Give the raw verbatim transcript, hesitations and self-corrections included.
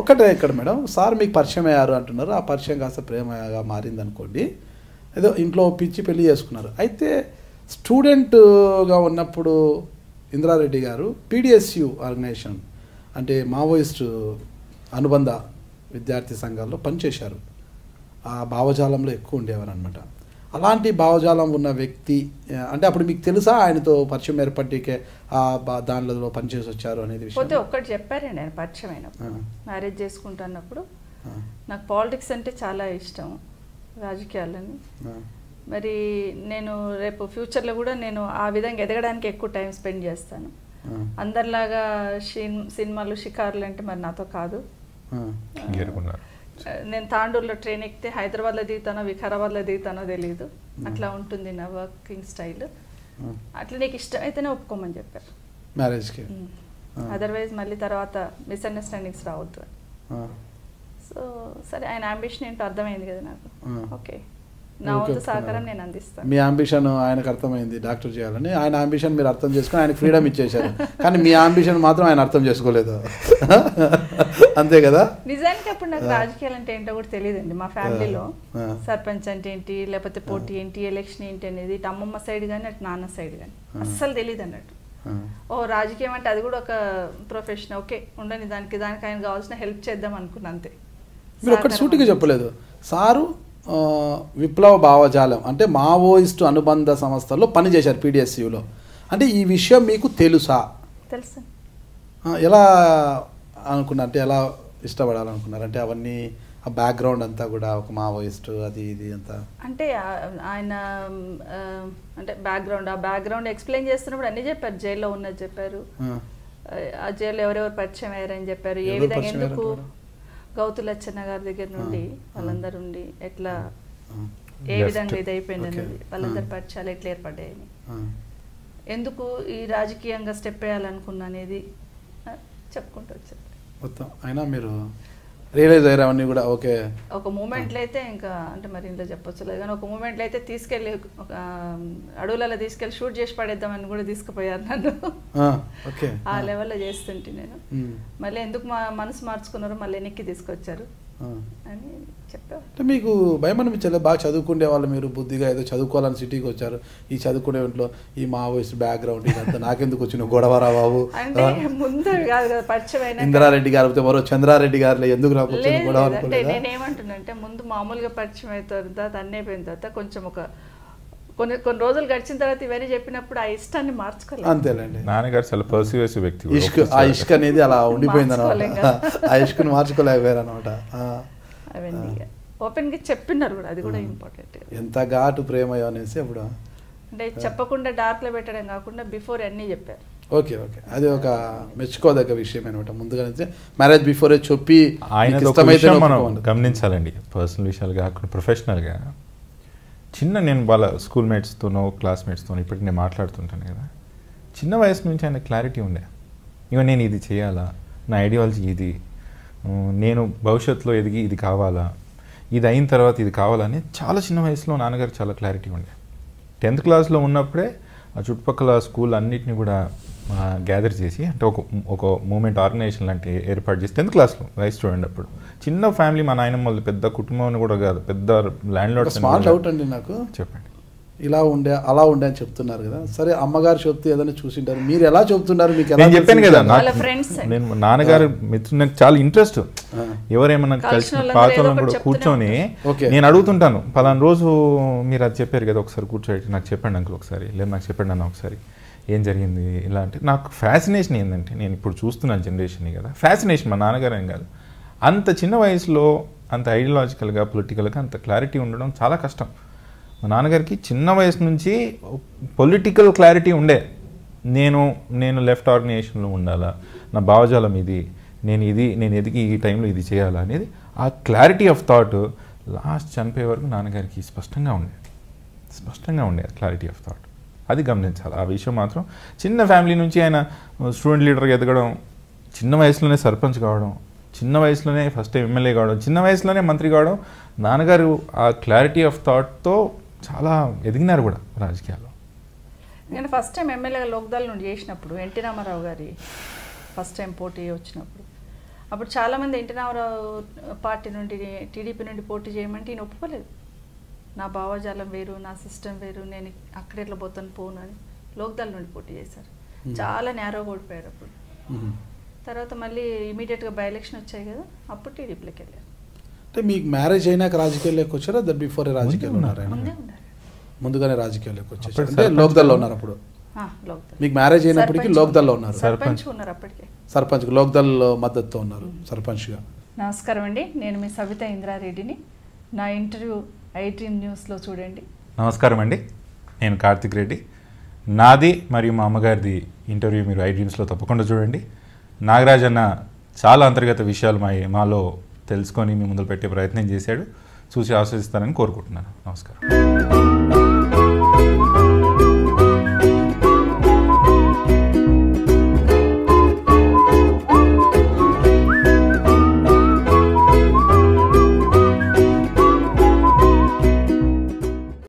ఒకటే ఇక్కడ madam sir మీకు పరిచయం అయ్యారు అంటున్నారు ఆ పరిచయం కాస్త ప్రేమగా మారిందనుకోండి ఏదో ఇంట్లో పిచ్చి పెళ్లి చేసుకున్నారు అయితే స్టూడెంట్గా ఉన్నప్పుడు ఇంద్రారెడ్డి గారు పీడిఎస్యు ఆర్గనైజేషన్ అంటే మావోయిస్ట్ అనుబంధ విద్యార్థి సంఘాల్లో పనిచేశారు ఆ భావజాలంలో ఎక్కువ ఉండేవారు అన్నమాట అలాంటి భావజాలం ఉన్న వ్యక్తి అంటే అప్పుడు మీకు తెలుసా ఆయనతో పరిచయం ఏర్పడికే ఆ దానిలో పనిచేసి వచ్చారు అనేది విషయం పోతే ఒక్కటి చెప్పారండి ఆయన పరిచయం అయినప్పుడు మ్యారేజ్ చేసుకుంటున్నప్పుడు నాకు పాలిటిక్స్ అంటే చాలా ఇష్టం రాజకీయాలని మరి నేను రేపు ఫ్యూచర్లో కూడా నేను ఆ విధంగా ఎదగడానికి ఎక్కువ టైం స్పెండ్ చేస్తాను అందరిలాగా సినిమాలు షికార్లు అంటే మరి నాతో కాదు నేను తాండూరులో ట్రైన్ ఎక్కితే హైదరాబాద్లో దిగుతానో వికారాబాద్లో దిగుతానో తెలీదు అట్లా ఉంటుంది నా వర్కింగ్ స్టైల్ అట్లా నీకు ఇష్టం అయితేనే ఒప్పుకోమని చెప్పారు మ్యారేజ్కి అదర్వైజ్ మళ్ళీ తర్వాత మిస్అండర్స్టాండింగ్స్ రావద్దు సో సరే ఆయన అంబిషన్ ఏంటో అర్థమైంది కదా నాకు ఓకే నా వంతు సహకారం నేను అందిస్తాను మీ అంబిషన్ ఆయనకు అర్థమైంది డాక్టర్ చేయాలని ఆయన అంబిషన్ మీరు అర్థం చేసుకుని ఆయన ఫ్రీడమ్ ఇచ్చేశారు కానీ మీ అంబిషన్ మాత్రం ఆయన అర్థం చేసుకోలేదు అంతే కదా నిజానికి అప్పుడు నాకు రాజకీయాలు అంటే ఏంటో కూడా తెలియదండి మా ఫ్యామిలీలో సర్పంచ్ అంటే ఏంటి లేకపోతే పోటీ ఏంటి ఎలక్షన్ ఏంటి అనేది అమ్మమ్మ సైడ్ కానీ అటు నాన్న సైడ్ కానీ అస్సలు తెలియదు అన్నట్టు ఓ రాజకీయం అంటే అది కూడా ఒక ప్రొఫెషన్ ఓకే ఉండని దానికి దానికి ఆయన కావాల్సిన హెల్ప్ చేద్దాం అనుకున్నా అంతే మీరు ఒక్కటి సూటిగా చెప్పలేదు సారు విప్లవ భావజాలం అంటే మావోయిస్టు అనుబంధ సంస్థల్లో పనిచేశారు పీడిఎస్యూలో అంటే ఈ విషయం మీకు తెలుసా తెలుసు ఎలా అనుకున్నారు అంటే ఎలా ఇష్టపడాలనుకున్నారు అంటే అవన్నీ ఆ బ్యాక్గ్రౌండ్ అంతా కూడా ఒక మావోయిస్టు అది ఇది అంతా అంటే ఆయన అంటే బ్యాక్గ్రౌండ్ ఆ బ్యాక్గ్రౌండ్ ఎక్స్ప్లెయిన్ చేస్తున్నప్పుడు అన్నీ చెప్పారు జైల్లో ఉన్నది చెప్పారు ఆ జైల్లో ఎవరెవరు పరిచయం అయ్యారని చెప్పారు ఏ విధంగా ఎందుకు గౌతులచ్చన్న గారి దగ్గర నుండి వాళ్ళందరూ ఉండి ఎట్లా ఏ విధంగా ఇదైపోయింది అనేది వాళ్ళందరి పరిచయాలు ఎట్లా ఏర్పడ్డాయని ఎందుకు ఈ రాజకీయంగా స్టెప్ వేయాలనుకున్నా అనేది చెప్పుకుంటూ వచ్చారు మొత్తం అయినా మీరు రియలైజ్ అయ్యారని కూడా ఓకే ఒక మూమెంట్లో అయితే ఇంకా అంటే మరి ఇంట్లో చెప్పొచ్చు లేదు కానీ ఒక మూమెంట్లో అయితే తీసుకెళ్ళి ఒక అడవులలో తీసుకెళ్ళి షూట్ చేసి పడేద్దామని కూడా తీసుకుపోయారు నన్ను ఆ లెవెల్లో చేస్తుంటే నేను మళ్ళీ ఎందుకు మా మనసు మార్చుకున్నారో మళ్ళీ వెనక్కి తీసుకొచ్చారు అని చెప్పారు మీకు భయమని మించలే బాగా చదువుకునే వాళ్ళు మీరు బుద్ధిగా ఏదో చదువుకోవాలని సిటీకి వచ్చారు ఈ చదువుకునే ఇంట్లో ఈ మావోయిస్ట్ బ్యాక్గ్రౌండ్ ఇదంతా నాకెందుకు వచ్చిన గొడవరా బాబు అంటే ముందు కాదు కదా పరిచయం ఇంద్రారెడ్డి గారు మరో చంద్రారెడ్డి గారు ఎందుకు నాకు వచ్చిన గొడవ అనుకుంటే నేను ఏమంటున్నానంటే ముందు మామూలుగా పరిచయం అవుతారు తర్వాత అన్నీ అయిపోయిన తర్వాత కొంచెం ఒక కొన్ని కొన్ని రోజులు గడిచిన తర్వాత ఇవన్నీ చెప్పినప్పుడు ఆ ఇష్టాన్ని మార్చుకోలేదు అంతేనండి నాన్నగారు చాలా పర్సివేసివ్ వ్యక్తి ఇష్క్ ఆ ఇష్క్ అనేది అలా ఉండిపోయింది అనమాట ఆ ఇష్క్ని మార్చుకోలేకపోయారు అనమాట అవన్నీ ఓపెన్గా చెప్పినారు కూడా అది కూడా ఇంపార్టెంట్ ఎంత ఘాటు ప్రేమయో అనేసి అప్పుడు అంటే చెప్పకుండా డార్క్లో పెట్టడం కాకుండా బిఫోర్ అన్నీ చెప్పారు ఓకే ఓకే అది ఒక మెచ్చుకోదగ్గ విషయం అనమాట ముందుగా మ్యారేజ్ బిఫోరే చెప్పి ఆయన మనం గమనించాలండి పర్సనల్ విషయాలు కాకుండా ప్రొఫెషనల్గా చిన్న నేను వాళ్ళ స్కూల్మేట్స్తోనో క్లాస్మేట్స్తోనో ఇప్పటికి నేను మాట్లాడుతుంటాను కదా చిన్న వయసు నుంచి ఆయన క్లారిటీ ఉండే ఇవన్నీ నేను ఇది చేయాలా నా ఐడియాలజీ ఇది నేను భవిష్యత్తులో ఎదిగి ఇది కావాలా ఇది అయిన తర్వాత ఇది కావాలని చాలా చిన్న వయసులో నాన్నగారు చాలా క్లారిటీ ఉండే టెన్త్ క్లాస్లో ఉన్నప్పుడే ఆ చుట్టుపక్కల స్కూల్ అన్నిటిని కూడా గ్యాదర్ చేసి అంటే ఒక ఒక మూమెంట్ ఆర్గనైజేషన్ లాంటి ఏర్పాటు చేసి టెన్త్ క్లాస్లో రైస్ చూడండి అప్పుడు చిన్న ఫ్యామిలీ మా నాయనమ్మ పెద్ద కుటుంబం కూడా కాదు పెద్ద ల్యాండ్ లార్డ్స్ డౌట్ అండి నాకు చెప్పండి ఇలా ఉండే అలా ఉండే అని చెప్తున్నారు కదా సరే అమ్మగారు చెప్తే ఏదైనా చూసింటారు మీరు ఎలా చెప్తున్నారు మీకు నేను చెప్పాను కదా నేను నాన్నగారు నాకు చాలా ఇంట్రెస్ట్ ఎవరేమన్నా కలిసిన పాత్రలను కూడా కూర్చొని నేను అడుగుతుంటాను పలానా రోజు మీరు అది చెప్పారు కదా ఒకసారి కూర్చోబెట్టి నాకు చెప్పండి అంకుల్ ఒకసారి లేదు నాకు చెప్పండి అన్న ఒకసారి ఏం జరిగింది ఇలా అంటే నాకు ఫ్యాసినేషన్ ఏంటంటే నేను ఇప్పుడు చూస్తున్నాను జనరేషన్ కదా ఫ్యాసినేషన్ మా నాన్నగారు ఏం కాదు అంత చిన్న వయసులో అంత ఐడియాలజికల్గా పొలిటికల్గా అంత క్లారిటీ ఉండడం చాలా కష్టం మా నాన్నగారికి చిన్న వయసు నుంచి పొలిటికల్ క్లారిటీ ఉండే నేను నేను లెఫ్ట్ ఆర్గనైజేషన్లో ఉండాలా నా భావజాలం ఇది నేను ఇది నేను ఎదిగి ఈ టైంలో ఇది చేయాలా అనేది ఆ క్లారిటీ ఆఫ్ థాట్ లాస్ట్ చనిపోయే వరకు నాన్నగారికి స్పష్టంగా ఉండే స్పష్టంగా ఉండే క్లారిటీ ఆఫ్ థాట్ అది గమనించాలి ఆ విషయం మాత్రం చిన్న ఫ్యామిలీ నుంచి ఆయన స్టూడెంట్ లీడర్గా ఎదగడం చిన్న వయసులోనే సర్పంచ్ కావడం చిన్న వయసులోనే ఫస్ట్ టైం ఎమ్మెల్యే కావడం చిన్న వయసులోనే మంత్రి కావడం నాన్నగారు ఆ క్లారిటీ ఆఫ్ థాట్తో చాలా ఎదిగినారు కూడా రాజకీయాల్లో నేను ఫస్ట్ టైం ఎమ్మెల్యేగా లోక్దాల్ నుండి చేసినప్పుడు ఎన్టీ రామారావు గారి ఫస్ట్ టైం పోటీ వచ్చినప్పుడు అప్పుడు చాలామంది ఎన్టీ రామారావు పార్టీ నుండి టీడీపీ నుండి పోటీ చేయమంటే నేను ఒప్పుకోలేదు. నా భావజాలం వేరు, నా సిస్టమ్ వేరు, నేను అక్కడ ఎట్లా పోతాను పోను అని లోక్దాల్ నుండి పోటీ చేశారు. చాలా నేరో ఓడిపోయారు. అప్పుడు తర్వాత మళ్ళీ ఇమీడియట్గా బై ఎలక్షన్ వచ్చాయి కదా, అప్పుడు టీడీపీలోకి వెళ్ళారు. అంటే మీకు మ్యారేజ్ అయినాక రాజకీయాల్లోకి వచ్చారా? ద బిఫోర్ రాజకీయాలు ఉన్నారా? ముందుగానే రాజకీయాల్లోకి వచ్చారు అంటే లోక్దాల్లో ఉన్నారు అప్పుడు. మీకు మ్యారేజ్ అయినప్పటికీ లోక్దాల్లో ఉన్నారు, సర్పంచ్ ఉన్నారు అప్పటికే, సర్పంచ్ లోక్దాల్ మద్దతుతో ఉన్నారు సర్పంచ్గా. నమస్కారం అండి, నేను మీ సబితా ఇంద్రా రెడ్డిని. నా ఇంటర్వ్యూ ఐ డ్రీమ్ న్యూస్లో చూడండి. నమస్కారం అండి, నేను కార్తిక్ రెడ్డి. నాది మరియు మా అమ్మగారిది ఇంటర్వ్యూ మీరు ఐ డ్రీమ్స్లో తప్పకుండా చూడండి. నాగరాజ్ అన్న చాలా అంతర్గత విషయాలు మా మాలో తెలుసుకొని మీ ముందు పెట్టే ప్రయత్నం చేశాడు. చూసి ఆశ్వసిస్తానని కోరుకుంటున్నాను. నమస్కారం.